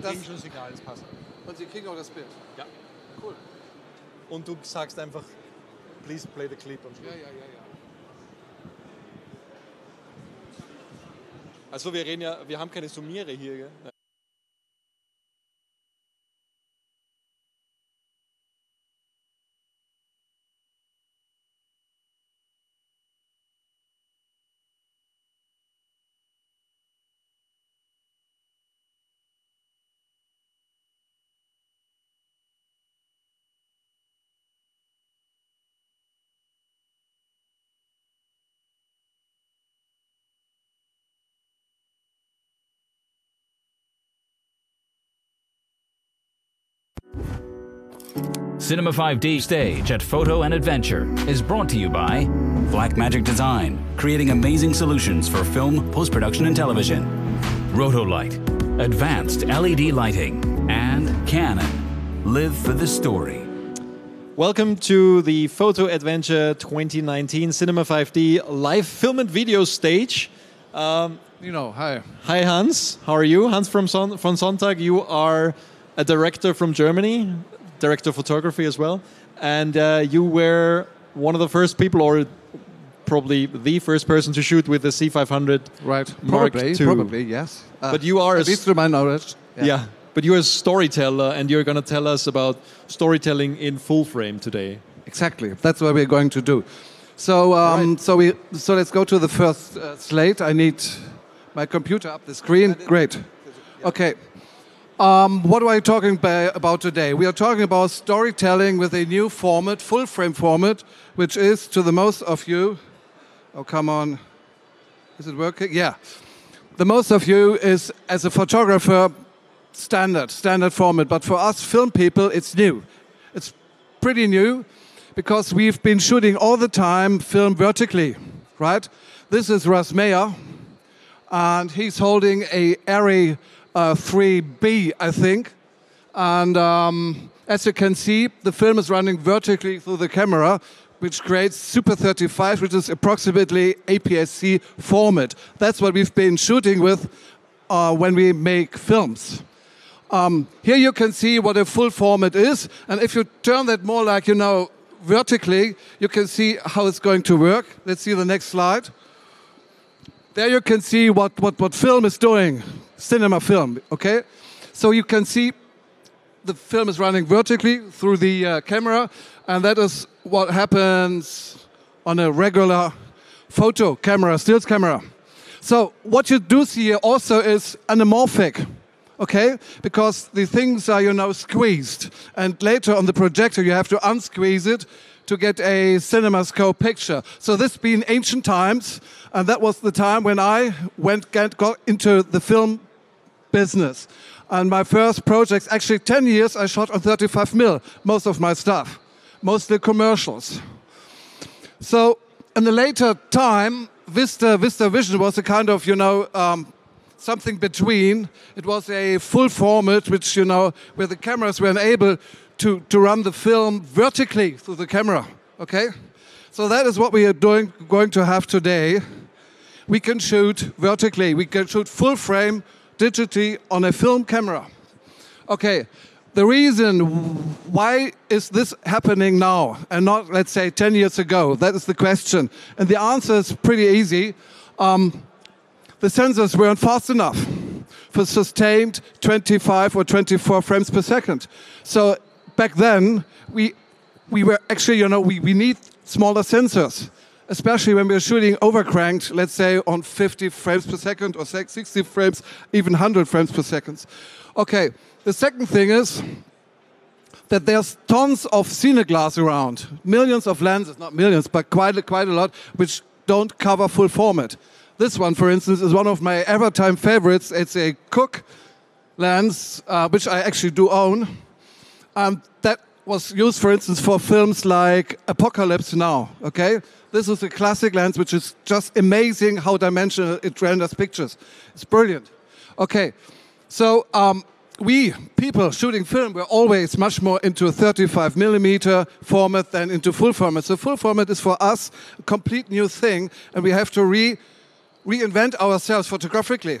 Das Signal ist passend. Und Sie kriegen auch das Bild? Ja. Cool. Und du sagst einfach, please play the clip am Schluss. Ja. Also wir reden ja, wir haben keine Sumire hier, gell? Cinema 5D Stage at Photo and Adventure is brought to you by Blackmagic Design, creating amazing solutions for film, post-production and television. Rotolight, advanced LED lighting, and Canon, live for the story. Welcome to the Photo Adventure 2019 Cinema 5D live film and video stage. Hi. Hi Hans, how are you? Hans von Sonntag, you are a director from Germany. Director of photography as well, and you were one of the first people, or probably the first person, to shoot with the C500 Mark II. Probably, yes. But you are, at least to my knowledge, yeah. But you're a storyteller, and you're going to tell us about storytelling in full frame today. Exactly. That's what we're going to do. So, so let's go to the first slate. I need my computer up the screen. Great. Okay. What are we talking about today? We are talking about storytelling with a new format, full-frame format, which is, to the most of you, oh come on, is it working? Yeah. The most of you is, as a photographer, standard format. But for us film people, it's new. It's pretty new because we've been shooting all the time film vertically, right? This is Russ Meyer, and he's holding a ARRI 3B, I think, and as you can see, the film is running vertically through the camera, which creates Super 35, which is approximately APS-C format. That's what we've been shooting with when we make films. Here you can see what a full format is, and if you turn that more like, you know, vertically, you can see how it's going to work. Let's see the next slide. There you can see what film is doing. Cinema film, okay? So you can see the film is running vertically through the camera, and that is what happens on a regular photo camera, stills camera. So what you do see here also is anamorphic, okay? Because the things are, you know, squeezed, and later on the projector you have to unsqueeze it to get a CinemaScope picture. So this being ancient times, and that was the time when I got into the film business. And my first projects, actually 10 years, I shot on 35 mil, most of my stuff, mostly commercials. So in the later time, Vista Vision was a kind of, you know, something between. It was a full format, which, you know, where the cameras were enabled to run the film vertically through the camera, okay? So that is what we are going to have today. We can shoot vertically. We can shoot full frame digitally on a film camera. Okay, the reason why is this happening now and not, let's say, 10 years ago? That is the question. And the answer is pretty easy. The sensors weren't fast enough for sustained 25 or 24 frames per second. So back then, we were actually, you know, we need smaller sensors, especially when we're shooting overcranked, let's say on 50 frames per second or 60 frames, even 100 frames per second. Okay, the second thing is that there's tons of cineglass around, millions of lenses, not millions, but quite a lot, which don't cover full format. This one, for instance, is one of my ever-time favorites. It's a Cooke lens, which I actually do own. That was used, for instance, for films like Apocalypse Now, okay? This is a classic lens, which is just amazing how dimensional it renders pictures. It's brilliant. Okay, so we, people shooting film, were always much more into 35 millimeter format than into full format. So full format is for us a complete new thing, and we have to reinvent ourselves photographically.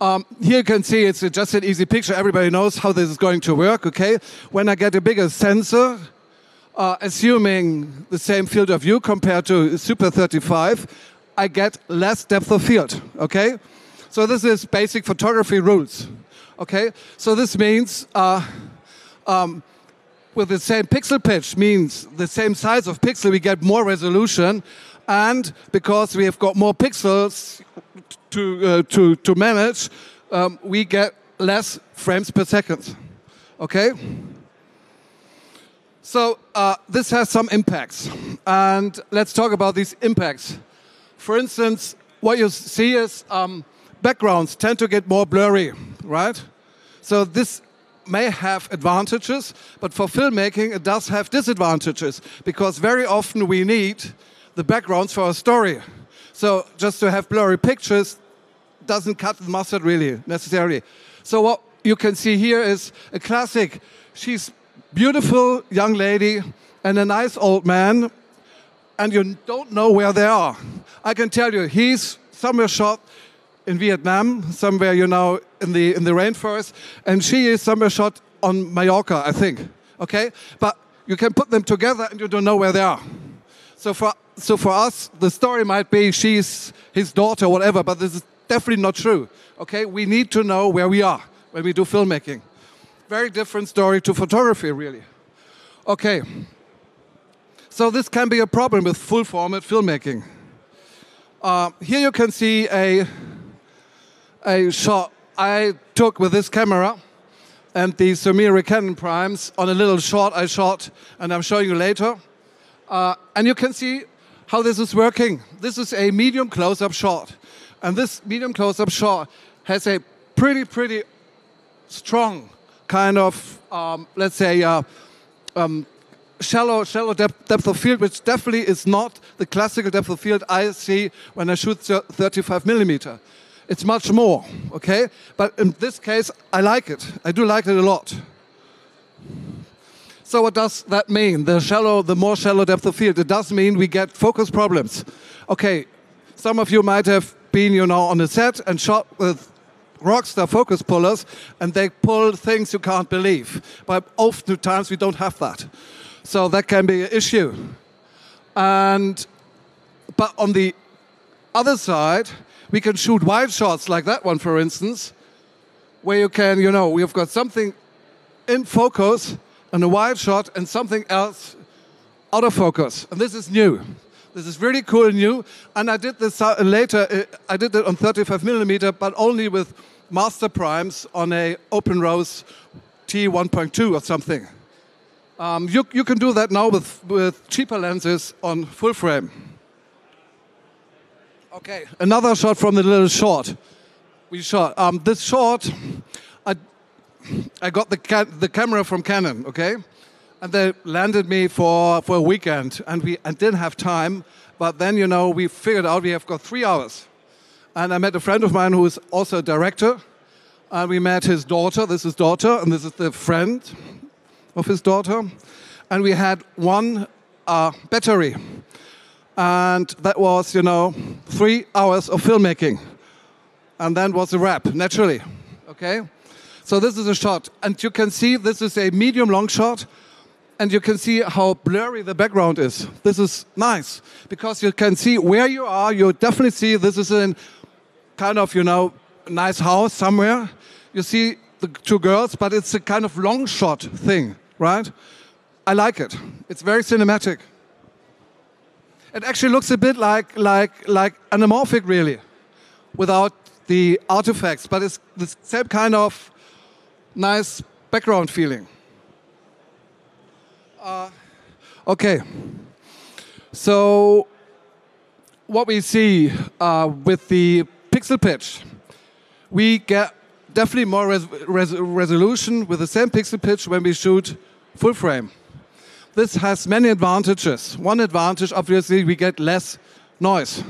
Here you can see it's just an easy picture. Everybody knows how this is going to work, okay? When I get a bigger sensor, assuming the same field of view compared to Super 35, I get less depth of field, okay? So this is basic photography rules, okay? So this means with the same pixel pitch means the same size of pixel, we get more resolution. And because we have got more pixels to manage, we get less frames per second, okay? So this has some impacts. And let's talk about these impacts. For instance, what you see is backgrounds tend to get more blurry, right? So this may have advantages, but for filmmaking, it does have disadvantages, because very often we need the backgrounds for a story. So just to have blurry pictures doesn't cut the mustard really, necessarily. So what you can see here is a classic. She's a beautiful young lady and a nice old man, and you don't know where they are. I can tell you, he's somewhere shot in Vietnam, somewhere, you know, in the rainforest, and she is somewhere shot on Mallorca, I think, okay? But you can put them together and you don't know where they are. So for us, the story might be she's his daughter, whatever, but this is definitely not true, okay? We need to know where we are when we do filmmaking. Very different story to photography, really. Okay, so this can be a problem with full format filmmaking. Here you can see a shot I took with this camera and the Sumire Canon Primes on a little shot I shot, and I'm showing you later. And you can see how this is working. This is a medium close-up shot. And this medium close-up shot has a pretty strong kind of, let's say, shallow depth of field, which definitely is not the classical depth of field I see when I shoot 35 millimeter. It's much more, okay? But in this case, I like it. I do like it a lot. So what does that mean? The more shallow depth of field, it does mean we get focus problems. Okay, some of you might have been, you know, on a set and shot with rockstar focus pullers, and they pull things you can't believe. But oftentimes we don't have that. So that can be an issue. But on the other side, we can shoot wide shots like that one, for instance, where you can, you know, we've got something in focus and a wide shot and something else out of focus. And this is new. This is really cool and new. And I did this later, I did it on 35 millimeter, but only with master primes on a open rose T1.2 or something. You can do that now with cheaper lenses on full frame. Okay, another shot from the little short we shot. This shot, I got the camera from Canon, okay? And they landed me for a weekend, and I didn't have time, but then, you know, we figured out we have got 3 hours. And I met a friend of mine who is also a director, and we met his daughter. This is daughter, and this is the friend of his daughter. And we had one battery. And that was, you know, 3 hours of filmmaking. And then was a wrap, naturally, okay? So this is a shot. And you can see this is a medium-long shot. And you can see how blurry the background is. This is nice, because you can see where you are. You definitely see this is in kind of, you know, nice house somewhere. You see the two girls, but it's a kind of long shot thing, right? I like it. It's very cinematic. It actually looks a bit like anamorphic, really, without the artifacts, but it's the same kind of nice background feeling. Okay, so what we see with the pixel pitch, we get definitely more resolution with the same pixel pitch when we shoot full frame. This has many advantages. One advantage, obviously, we get less noise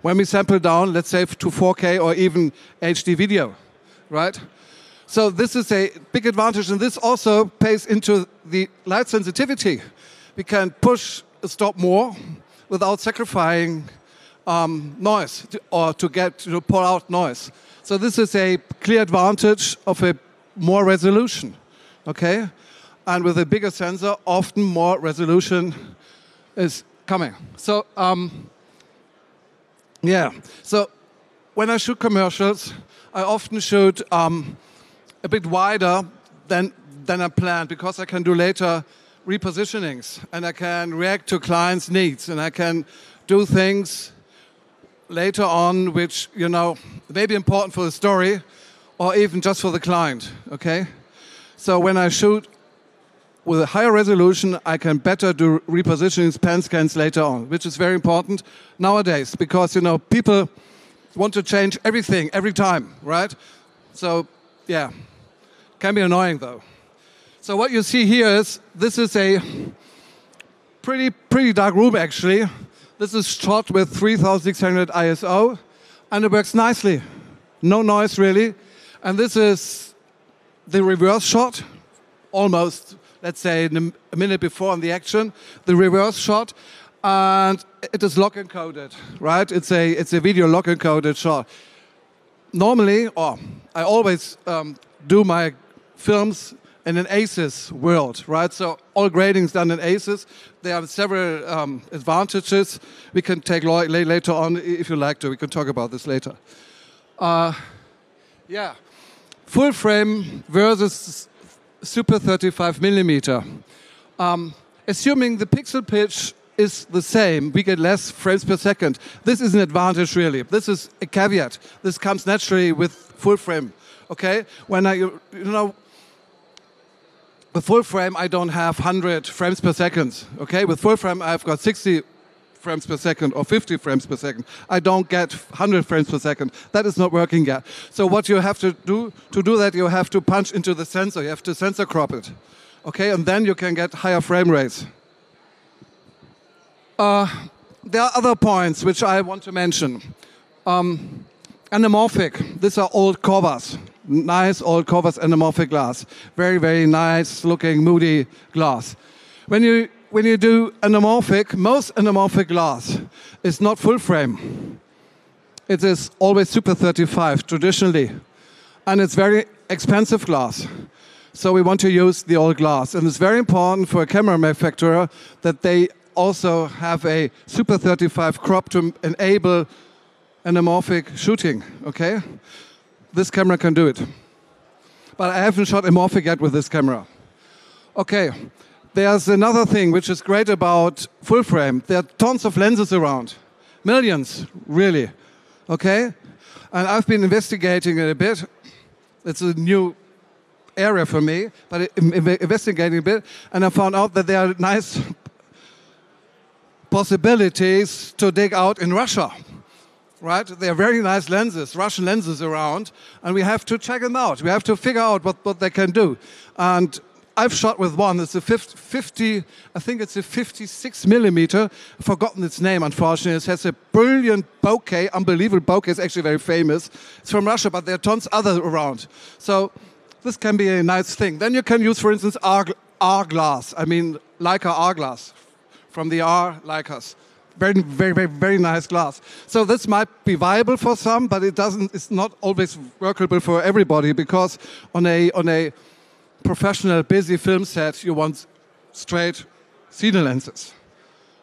when we sample down, let's say, to 4K or even HD video, right? So this is a big advantage, and this also pays into the light sensitivity. We can push a stop more without sacrificing noise to pull out noise. So this is a clear advantage of a more resolution, okay? And with a bigger sensor, often more resolution is coming. So, yeah. So when I shoot commercials, I often shoot a bit wider than I planned, because I can do later repositionings, and I can react to clients' needs, and I can do things later on which, you know, may be important for the story or even just for the client, okay? So when I shoot with a higher resolution, I can better do repositionings, pan scans later on, which is very important nowadays, because, you know, people want to change everything every time, right? So, yeah, can be annoying though. So what you see here is, this is a pretty dark room actually. This is shot with 3600 ISO, and it works nicely. No noise really. And this is the reverse shot, almost, let's say a minute before on the action, the reverse shot, and it is lock encoded, right? It's a video lock encoded shot. Normally, or I always do my films in an ACES world, right? So all grading is done in ACES. There are several advantages we can take later on if you like to. We can talk about this later. Yeah, full frame versus Super 35 millimeter. Assuming the pixel pitch is the same, we get less frames per second. This is an advantage really. This is a caveat. This comes naturally with full frame, okay? When I, you know, with full frame, I don't have 100 frames per second, okay? With full frame, I've got 60 frames per second or 50 frames per second. I don't get 100 frames per second. That is not working yet. So what you have to do that, you have to punch into the sensor. You have to sensor crop it, okay? And then you can get higher frame rates. There are other points which I want to mention. Anamorphic. These are old covers. Nice old covers, anamorphic glass. Very, very nice looking, moody glass. When you do anamorphic, most anamorphic glass is not full frame. It is always Super 35 traditionally. And it's very expensive glass. So we want to use the old glass. And it's very important for a camera manufacturer that they also have a Super 35 crop to enable anamorphic shooting, okay? This camera can do it. But I haven't shot amorphic yet with this camera. Okay, there's another thing which is great about full frame. There are tons of lenses around. Millions, really. Okay? And I've been investigating it a bit. It's a new area for me, but investigating a bit, and I found out that there are nice possibilities to dig out in Russia. Right? They are very nice lenses, Russian lenses around, and we have to check them out. We have to figure out what they can do. And I've shot with one. It's a 50, I think it's a 56 millimeter. I've forgotten its name, unfortunately. It has a brilliant bokeh, unbelievable bokeh. It's actually very famous. It's from Russia, but there are tons other around. So this can be a nice thing. Then you can use, for instance, R-Glass. I mean, Leica R-Glass from the R-Leicas. Very, very, very, very nice glass. So this might be viable for some, but it doesn't. It's not always workable for everybody, because on a professional, busy film set, you want straight cine lenses.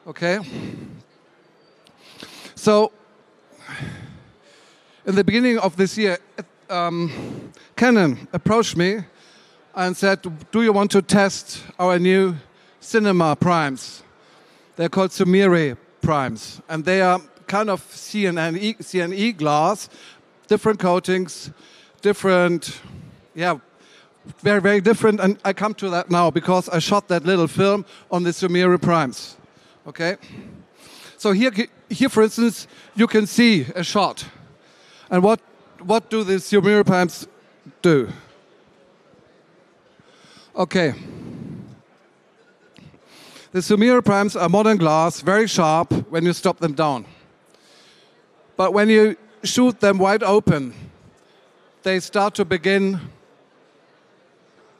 Okay. So in the beginning of this year, Canon approached me and said, "Do you want to test our new Cinema Primes? They're called Sumire Primes, and they are kind of CNE glass, different coatings, different, yeah, very, very different." And I come to that now because I shot that little film on the Sumire Primes, okay? So here, for instance, you can see a shot. And what do the Sumire Primes do? Okay. The Sumire Primes are modern glass, very sharp when you stop them down. But when you shoot them wide open, they start to begin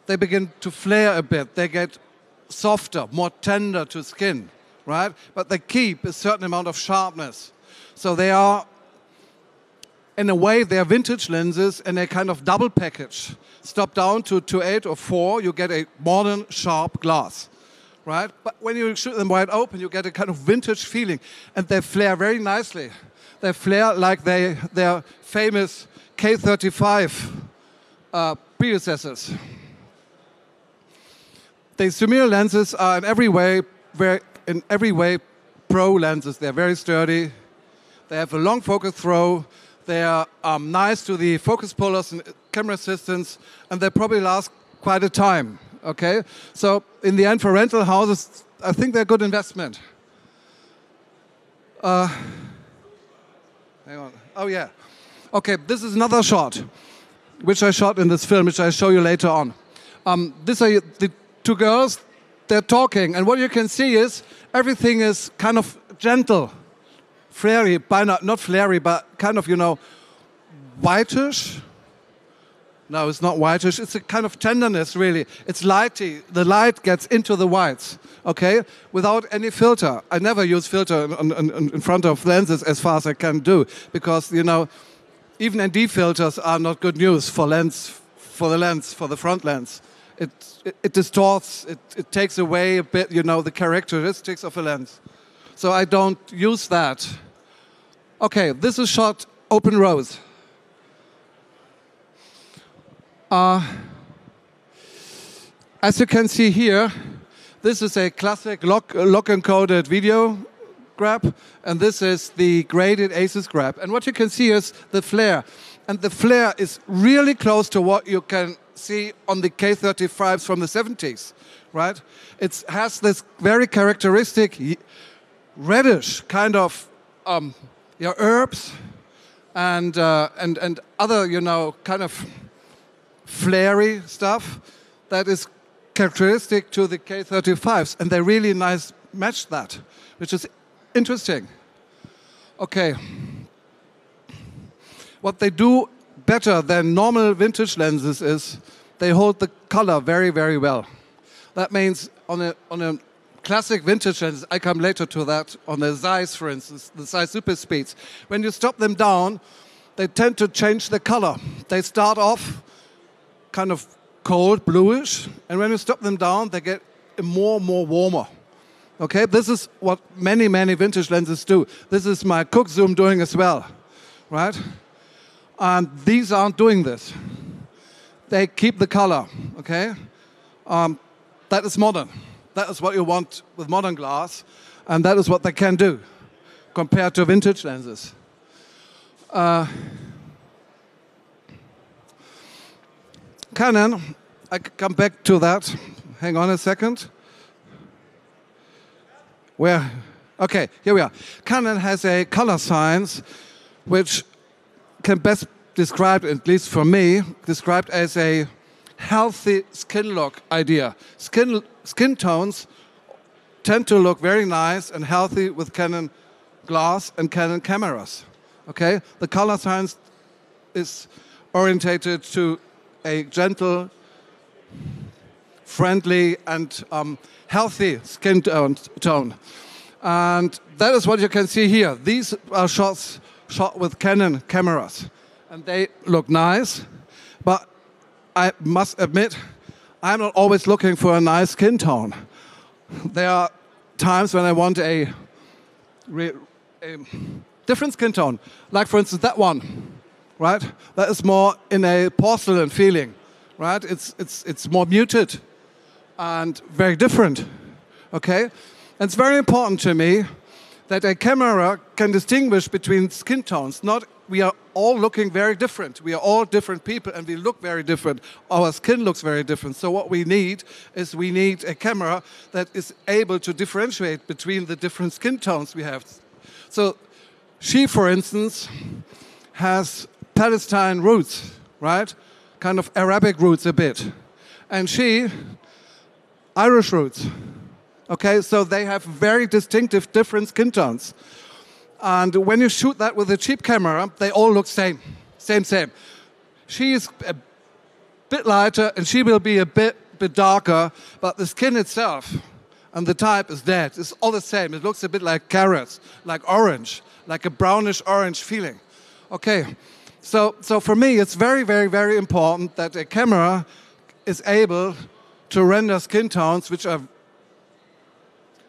to flare a bit. They get softer, more tender to skin, right? But they keep a certain amount of sharpness. So they are, in a way, they're vintage lenses, and they're kind of double package. Stop down to 2.8 or 4, you get a modern, sharp glass. Right? But when you shoot them wide open, you get a kind of vintage feeling. And they flare very nicely. They flare like their famous K35 predecessors. The Sumire lenses are in every way pro lenses. They're very sturdy. They have a long focus throw. They are nice to the focus pullers and camera assistants. And they probably last quite a time. Okay, so in the end, for rental houses, I think they're a good investment. Hang on. Oh, yeah. Okay, this is another shot, which I shot in this film, which I show you later on. These are the two girls. They're talking, and what you can see is everything is kind of gentle, flary, not flary, but kind of, you know, whitish. No, it's not whitish. It's a kind of tenderness, really. It's lighty. The light gets into the whites, okay, without any filter. I never use filter in front of lenses as far as I can do because, you know, even ND filters are not good news for the front lens. It distorts. It takes away a bit, you know, the characteristics of a lens. So I don't use that. Okay, this is shot open rose. As you can see here, this is a classic lock-encoded video grab, and this is the graded ACES grab. And what you can see is the flare. And the flare is really close to what you can see on the K35s from the 70s, right? It has this very characteristic reddish kind of herbs and other, you know, kind of flary stuff that is characteristic to the K35s, and they really nice match that, which is interesting. Okay, what they do better than normal vintage lenses is they hold the color very, very well. That means on a classic vintage lenses, I come later to that, on the Zeiss, for instance, the Zeiss Super Speeds, when you stop them down, they tend to change the color. They start off kind of cold, bluish, and when you stop them down, they get more and more warmer. Okay, this is what many, many vintage lenses do. This is my Cooke zoom doing as well, right? And these aren't doing this. They keep the color, okay? That is modern. That is what you want with modern glass, and that is what they can do compared to vintage lenses. Canon, I come back to that. Hang on a second. Where? Okay, here we are. Canon has a color science which can best described, at least for me, described as a healthy skin look idea. Skin tones tend to look very nice and healthy with Canon glass and Canon cameras. Okay, the color science is orientated to a gentle, friendly, and healthy skin tone. And that is what you can see here. These are shots shot with Canon cameras. And they look nice, but I must admit, I'm not always looking for a nice skin tone. There are times when I want a different skin tone, like, for instance, that one. Right? That is more in a porcelain feeling, right? It's more muted and very different, okay? And it's very important to me that a camera can distinguish between skin tones. We are all looking very different. We are all different people and we look very different. Our skin looks very different. So what we need is we need a camera that is able to differentiate between the different skin tones we have. So she, for instance, has Palestine roots, right? Kind of Arabic roots a bit. And she, Irish roots. Okay, so they have very distinctive different skin tones. And when you shoot that with a cheap camera, they all look same. She is a bit lighter and she will be a bit darker, but the skin itself and the type is that. It's all the same. It looks a bit like carrots, like orange, like a brownish-orange feeling. Okay, so for me, it's very, very, very important that a camera is able to render skin tones which are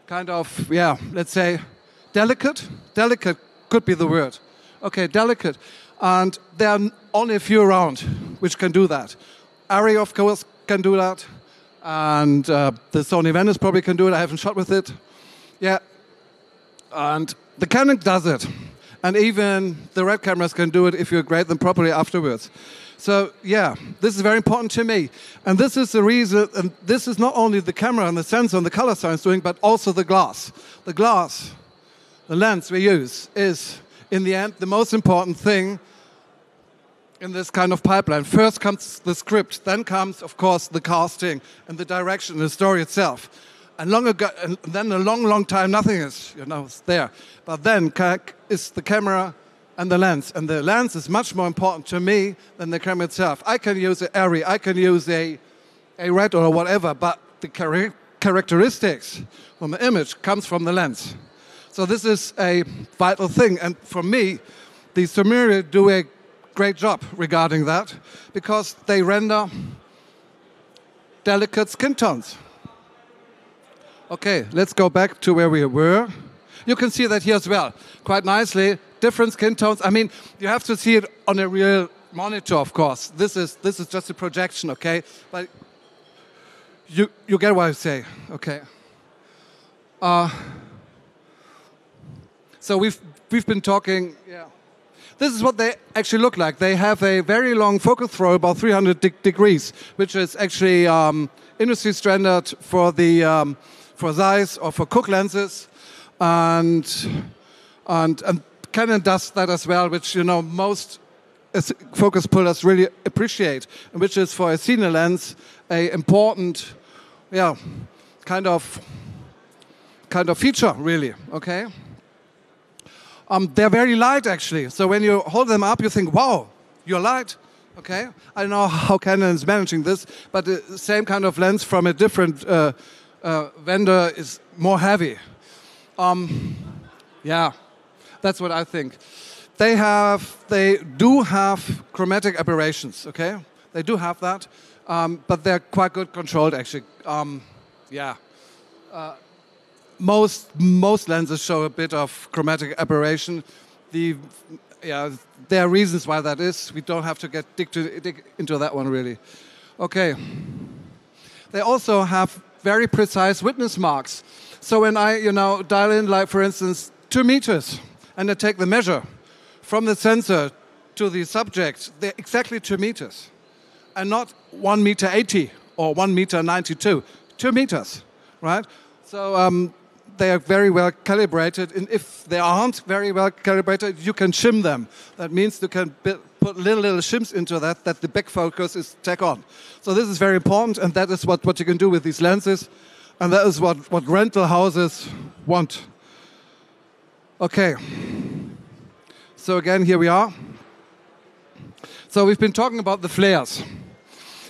kind of, yeah, let's say delicate. Delicate could be the word. Okay, delicate. And there are only a few around which can do that. ARRI, of course, can do that. And the Sony Venice probably can do it. I haven't shot with it. Yeah. And the Canon does it. And even the RED cameras can do it if you grade them properly afterwards. So, yeah, this is very important to me. And this is the reason, and this is not only the camera and the sensor and the color science doing, but also the glass. The glass, the lens we use, is, in the end, the most important thing in this kind of pipeline. First comes the script, then comes, of course, the casting and the direction and the story itself. And long ago, and then a long, long time, nothing is, you know, it's there. But then is the camera and the lens. And the lens is much more important to me than the camera itself. I can use an ARRI, I can use a RED or whatever, but the characteristics from the image comes from the lens. So this is a vital thing. And for me, the Sumire do a great job regarding that because they render delicate skin tones. Okay, let's go back to where we were. You can see that here as well, quite nicely. Different skin tones. I mean, you have to see it on a real monitor, of course. This is just a projection, okay? But you get what I say, okay? So we've been talking. Yeah, this is what they actually look like. They have a very long focal throw, about 300 degrees, which is actually industry standard for the for Zeiss or for Cooke lenses, and Canon does that as well, which, you know, most focus pullers really appreciate, and which is for a senior lens a important, yeah, kind of feature really. Okay. They're very light, actually. So when you hold them up, you think, wow, you're light. Okay? I don't know how Canon is managing this, but the same kind of lens from a different vendor is more heavy. Yeah, that's what I think. They do have chromatic aberrations, okay? They do have that, but they're quite good controlled, actually. Yeah. Most lenses show a bit of chromatic aberration. There are reasons why that is. We don't have to dig into that one, really. Okay. They also have very precise witness marks. So when I, you know, dial in, like, for instance, 2 meters, and I take the measure from the sensor to the subject, they're exactly 2 meters, and not 1.80 meters or 1.92 meters. 2 meters, right? So they are very well calibrated, and if they aren't very well calibrated, you can shim them. That means you can put little shims into that the back focus is tack on. So this is very important, and that is what you can do with these lenses, and that is what rental houses want. Okay. So again, here we are. So we've been talking about the flares.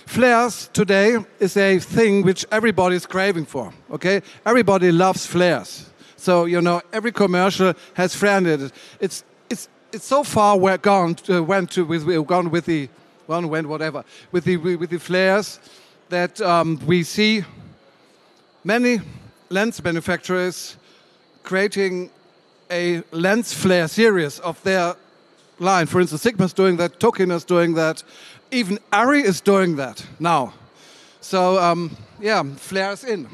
Flares today is a thing which everybody's craving for, okay? Everybody loves flares. So, you know, every commercial has flare in it. It's so far we're gone with the flares that we see many lens manufacturers creating a lens flare series of their line. For instance, Sigma's doing that, Tokina's doing that. Even ARRI is doing that now. So, yeah, flares in.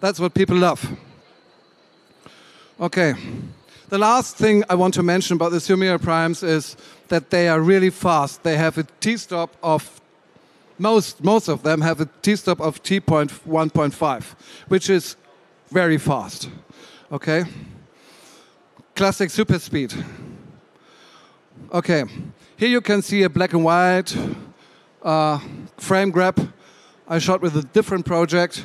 That's what people love. Okay. The last thing I want to mention about the Sumire Primes is that they are really fast. They have a T-stop of, most of them have a T-stop of T.1.5, which is very fast. Okay. Classic super speed. Okay. Here you can see a black and white frame grab I shot with a different project,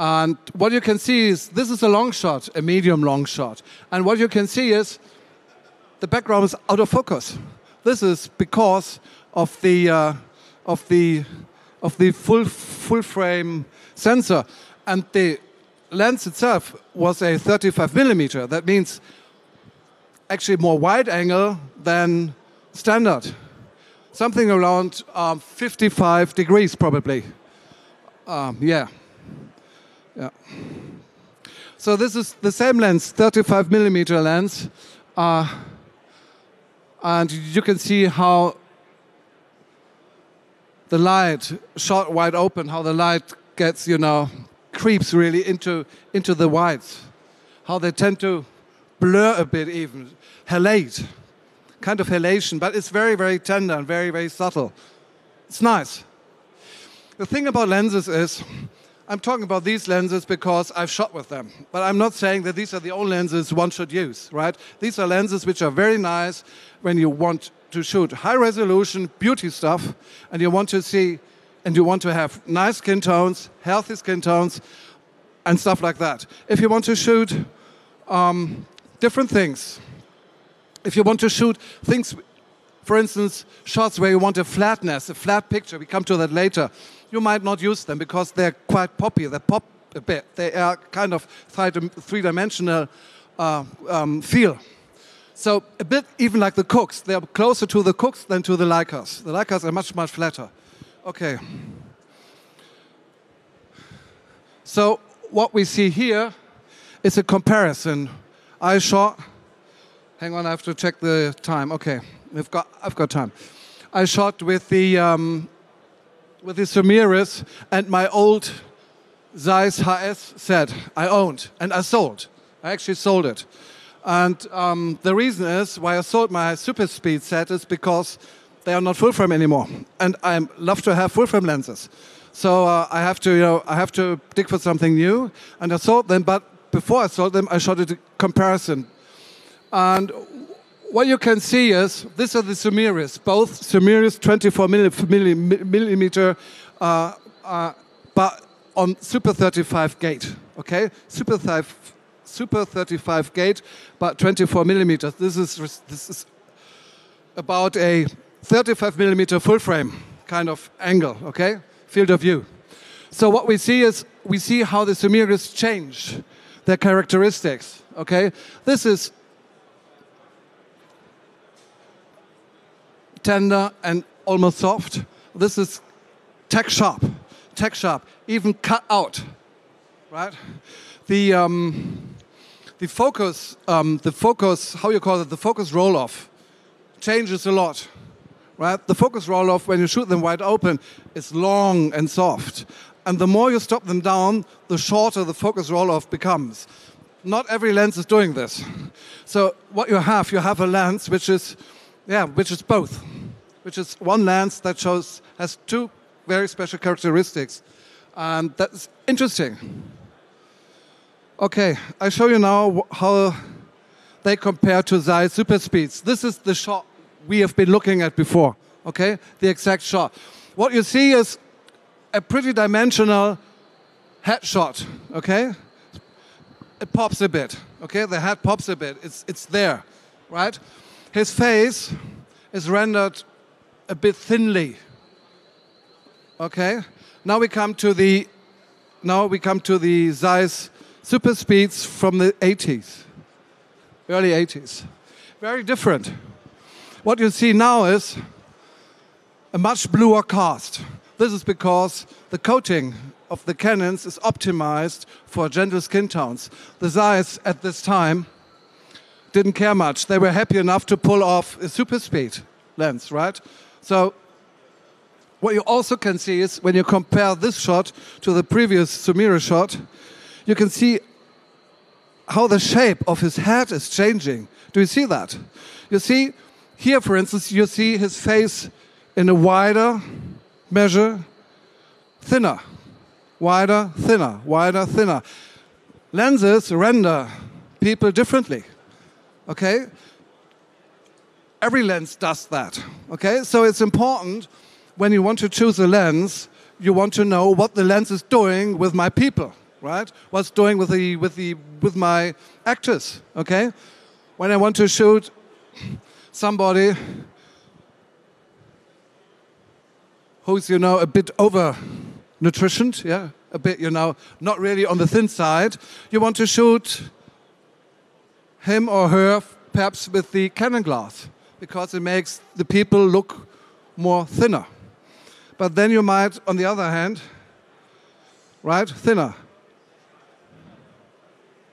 and what you can see is this is a long shot, a medium long shot, and what you can see is the background is out of focus. This is because of the full frame sensor, and the lens itself was a 35mm. That means actually more wide angle than standard. Something around 55 degrees probably. So this is the same lens, 35mm lens. And you can see how the light, shot wide open, how the light gets, you know, creeps really into the whites. How they tend to blur a bit even, halate, kind of halation, but it's very, very tender and very, very subtle. It's nice. The thing about lenses is, I'm talking about these lenses because I've shot with them, but I'm not saying that these are the only lenses one should use, right? These are lenses which are very nice when you want to shoot high resolution, beauty stuff, and you want to see, and you want to have nice skin tones, healthy skin tones, and stuff like that. If you want to shoot different things, if you want to shoot things, for instance, shots where you want a flatness, a flat picture, we come to that later, you might not use them because they're quite poppy. They pop a bit. They are kind of three-dimensional feel. So a bit even like the Cookes. They are closer to the Cookes than to the Leicas. The Leicas are much, much flatter. Okay. So what we see here is a comparison. I shot, hang on, I have to check the time. Okay, I've got time. I shot with the Sumire's and my old Zeiss HS set I owned and I sold. I actually sold it. And the reason is why I sold my super speed set is because they are not full frame anymore. And I love to have full frame lenses. So I have to dig for something new. And I sold them, but before I sold them, I shot a comparison. And what you can see is, these are the Sumire's, both Sumire's 24mm, but on Super 35 gate, okay? Super 35 gate, but 24mm. This is about a 35mm full frame kind of angle, okay? Field of view. So what we see is, we see how the Sumire's change their characteristics, okay? This is tender and almost soft. This is tech sharp, even cut out, right? The focus, how you call it, the focus roll off, changes a lot, right? The focus roll off when you shoot them wide open is long and soft, and the more you stop them down, the shorter the focus roll off becomes. Not every lens is doing this, so what you have a lens which is both. Which is one lens that has two very special characteristics. And that's interesting. Okay, I show you now how they compare to Zeiss super speeds. This is the shot we have been looking at before, okay? The exact shot. What you see is a pretty dimensional headshot, okay? It pops a bit, okay? The head pops a bit, it's there, right? His face is rendered a bit thinly. Okay. Now we come to the Zeiss super speeds from the 80s, early 80s. Very different. What you see now is a much bluer cast. This is because the coating of the Canons is optimized for gentle skin tones. The Zeiss at this time didn't care much. They were happy enough to pull off a super speed lens, right? So what you also can see is when you compare this shot to the previous Sumire shot, you can see how the shape of his head is changing. Do you see that? You see here, for instance, you see his face in a wider measure, thinner, wider, thinner, wider, thinner. Lenses render people differently. Okay? Every lens does that. Okay? So it's important when you want to choose a lens, you want to know what the lens is doing with my people, right? What's doing with my actors, okay? When I want to shoot somebody who's, you know, a bit over nutritioned, yeah? a bit, you know, not really on the thin side. You want to shoot him or her perhaps with the Canon glass, because it makes the people look more thinner. But then you might, on the other hand, right, thinner,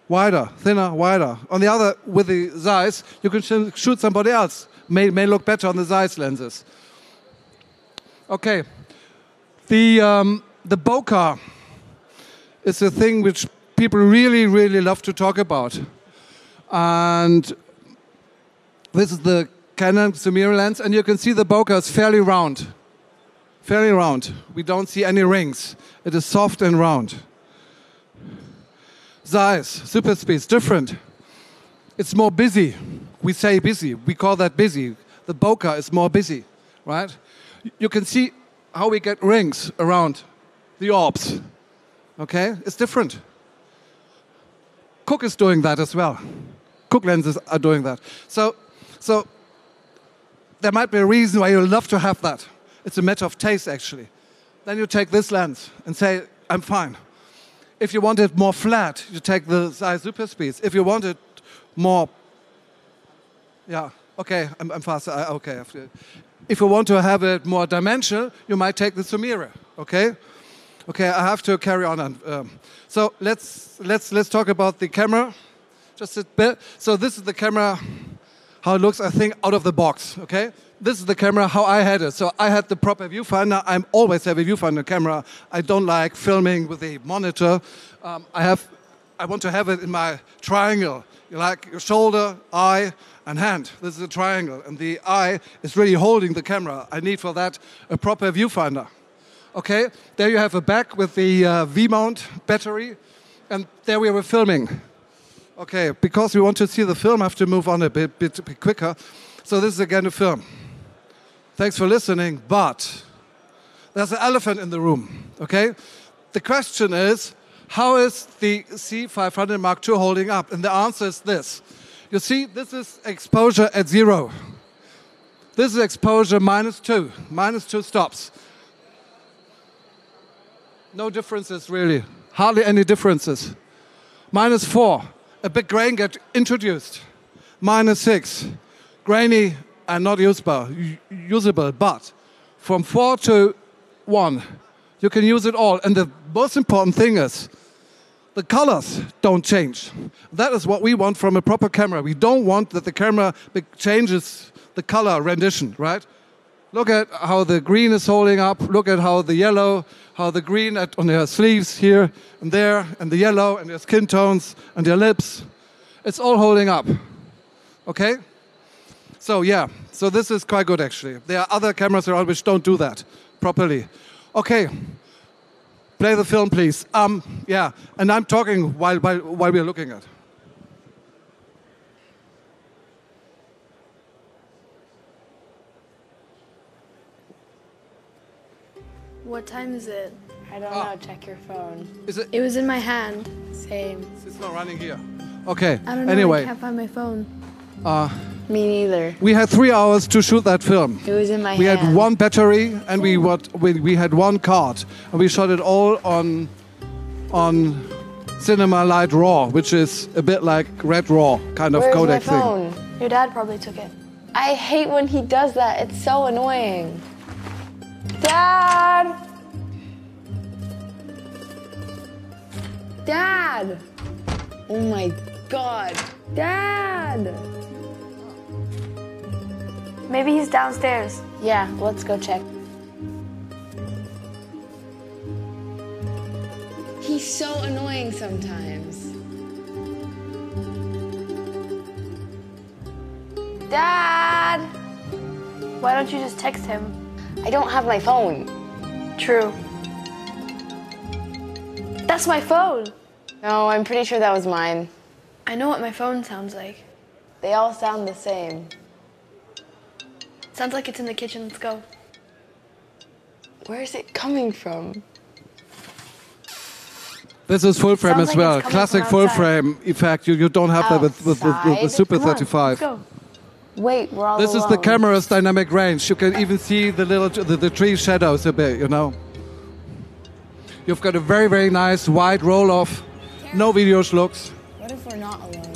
wider, thinner, wider. On the other, with the Zeiss, you can shoot somebody else. May look better on the Zeiss lenses. Okay, the bokeh is a thing which people really, really love to talk about. And this is the Canon Sumire lens, and you can see the bokeh is fairly round. Fairly round. We don't see any rings. It is soft and round. Zeiss, Super Speed, different. It's more busy. We say busy. We call that busy. The bokeh is more busy, right? You can see how we get rings around the orbs. Okay? It's different. Cooke is doing that as well. Cooke lenses are doing that. So there might be a reason why you love to have that. It's a matter of taste, actually. Then you take this lens and say, I'm fine. If you want it more flat, you take the Zeiss Super Speeds. If you want it more, yeah, okay, I'm faster, okay. If you want to have it more dimensional, you might take the Sumire, okay? Okay, I have to carry on. So let's talk about the camera just a bit. So this is the camera, how it looks, I think, out of the box, okay? This is the camera, how I had it. So I had the proper viewfinder. I always have a viewfinder camera. I don't like filming with a monitor. I want to have it in my triangle, like your shoulder, eye, and hand. This is a triangle, and the eye is really holding the camera. I need for that a proper viewfinder. Okay, there you have a back with the V-mount battery, and there we were filming. Okay, because we want to see the film, I have to move on a bit quicker. So this is again a film. Thanks for listening, but there's an elephant in the room, okay? The question is, how is the C500 Mark II holding up? And the answer is this. You see, this is exposure at 0. This is exposure minus 2 stops. No differences really, hardly any differences. -4, a big grain get introduced. -6, grainy and not usable, but from 4 to 1, you can use it all. And the most important thing is, the colors don't change. That is what we want from a proper camera. We don't want that the camera changes the color rendition, right? Look at how the green is holding up. Look at how the yellow, how the green on their sleeves here and there, and the yellow and their skin tones and their lips. It's all holding up, okay? So yeah, so this is quite good actually. There are other cameras around which don't do that properly. Okay, play the film please. Yeah, and I'm talking while we're looking at it. What time is it? I don't know, check your phone. Is it? It was in my hand, same. It's not running here. Okay, I don't know, anyway. I can't find my phone. Me neither. We had 3 hours to shoot that film. It was in my hand. We had one battery and we had one card, and we shot it all on Cinema Light Raw, which is a bit like Red Raw kind of codec thing. Where's my phone? Your dad probably took it. I hate when he does that. It's so annoying. Dad! Dad! Oh my God! Dad! Maybe he's downstairs. Yeah, let's go check. He's so annoying sometimes. Dad! Why don't you just text him? I don't have my phone. True. That's my phone! No, I'm pretty sure that was mine. I know what my phone sounds like. They all sound the same. Sounds like it's in the kitchen, let's go. Where is it coming from? This is full frame as well. Classic full frame effect. You don't have that with Super 35. Let's go. Wait, we're all alone. This is the camera's dynamic range. You can even see the tree shadows a bit, you know. You've got a very, very nice wide roll-off. No video slugs. What if we're not alone?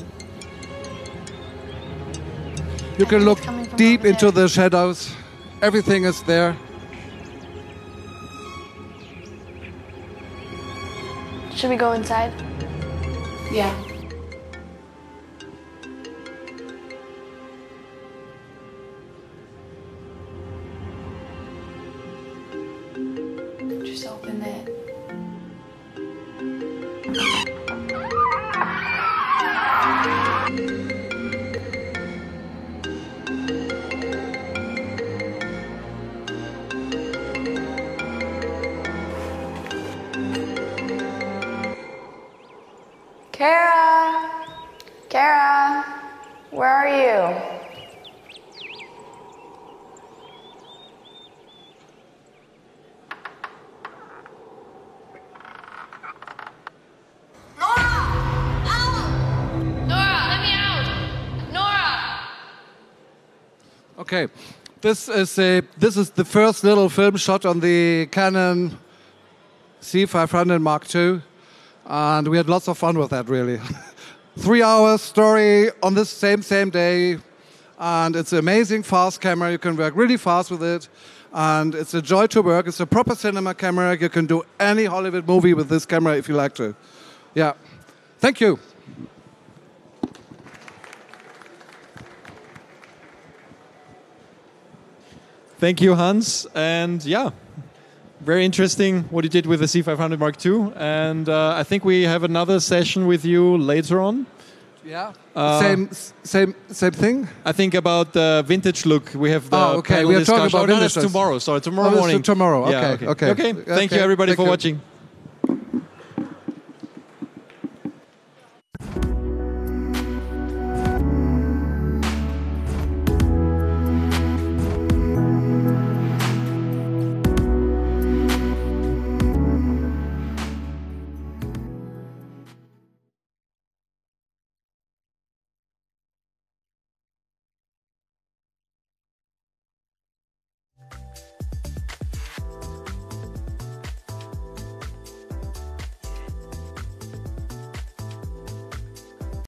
You can look deep into the shadows. Everything is there. Should we go inside? Yeah. Just open it. Kara! Kara! Where are you? Okay, this is the first little film shot on the Canon C500 Mark II, and we had lots of fun with that, really. 3 hours story on this same day, and it's an amazing fast camera. You can work really fast with it, and it's a joy to work. It's a proper cinema camera. You can do any Hollywood movie with this camera if you like to. Yeah, thank you. Thank you, Hans, and yeah, very interesting what you did with the C500 Mark II, and I think we have another session with you later on. Yeah, same thing? I think about the vintage look. We have the panel discussion. We are talking about vintage tomorrow, sorry, tomorrow morning. Tomorrow, okay. Yeah, okay. Okay, thank you everybody for watching.